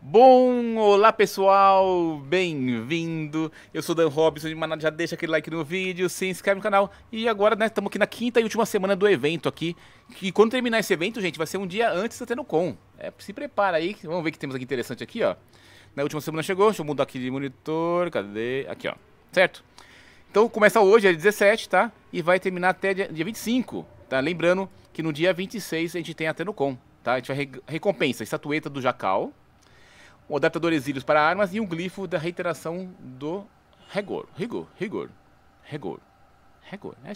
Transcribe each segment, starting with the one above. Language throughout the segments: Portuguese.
Bom, olá pessoal, bem-vindo, eu sou Dan Robson, já deixa aquele like no vídeo, se inscreve no canal. E agora, né, estamos aqui na quinta e última semana do evento aqui. E quando terminar esse evento, gente, vai ser um dia antes da TennoCon. É, se prepara aí, vamos ver o que temos aqui interessante aqui, ó. Na última semana chegou, deixa eu mudar aqui de monitor, cadê? Aqui, ó, certo? Então começa hoje, é 17, tá? E vai terminar até dia 25, tá? Lembrando que no dia 26 a gente tem a TennoCon, tá? A gente vai recompensa, estatueta do Jackal, um adaptador exílios para armas e um glifo da reiteração do Regor. Acho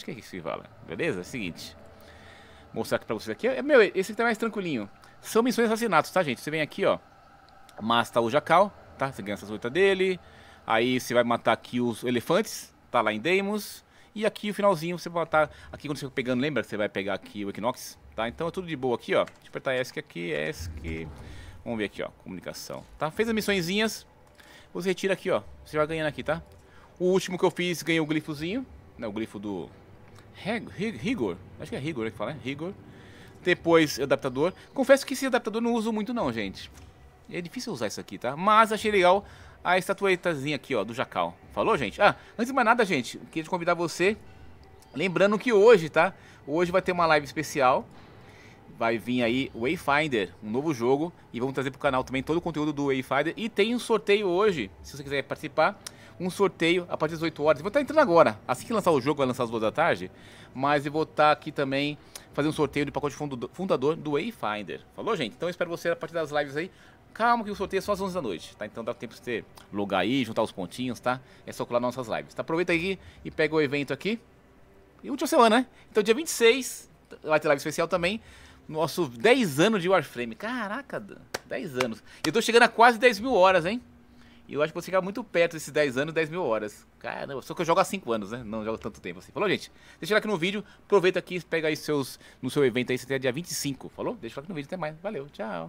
que é isso que fala, beleza? É o seguinte, vou mostrar aqui pra vocês aqui. Meu, esse aqui tá mais tranquilinho. São missões e assassinatos, tá, gente? Você vem aqui, ó, mata o jacal, tá? Você ganha essa suíta dele. Aí você vai matar aqui os elefantes, tá? Lá em Deimos. E aqui o finalzinho você vai matar. Aqui quando você for pegando, lembra? Você vai pegar aqui o Equinox, tá? Então é tudo de boa aqui, ó. Deixa eu apertar ESC aqui, ESC. Vamos ver aqui, ó, comunicação, tá? Fez as missõezinhas, você retira aqui, ó, você vai ganhando aqui, tá? O último que eu fiz, ganhei o glifozinho, né, o glifo do Regor, acho que é Regor que fala, né? Regor. Depois, adaptador. Confesso que esse adaptador não uso muito não, gente. É difícil usar isso aqui, tá? Mas achei legal a estatuetazinha aqui, ó, do Jackal. Falou, gente? Ah, antes de mais nada, gente, queria te convidar você, lembrando que hoje, tá? Hoje vai ter uma live especial. Vai vir aí Wayfinder, um novo jogo. E vamos trazer pro canal também todo o conteúdo do Wayfinder. E tem um sorteio hoje, se você quiser participar. Um sorteio a partir das 8 horas. Eu vou estar entrando agora. Assim que lançar o jogo, vai lançar às 2 da tarde. Mas eu vou estar aqui também fazendo um sorteio de pacote fundador do Wayfinder. Falou, gente? Então eu espero você a partir das lives aí. Calma que o sorteio é só às 11 da noite, tá? Então dá tempo de você logar aí, juntar os pontinhos, tá? É só colar nas nossas lives, tá? Aproveita aí e pega o evento aqui. E última semana, né? Então dia 26 vai ter live especial também. Nosso 10 anos de Warframe. Caraca, Dan, 10 anos. Eu tô chegando a quase 10 mil horas, hein? E eu acho que vou chegar muito perto desses 10 anos, 10 mil horas. Caramba, só que eu jogo há 5 anos, né? Não jogo tanto tempo assim. Falou, gente? Deixa aqui no vídeo. Aproveita aqui, pega aí no seu evento aí, você tem dia 25. Falou? Deixa aqui no vídeo, até mais. Valeu, tchau.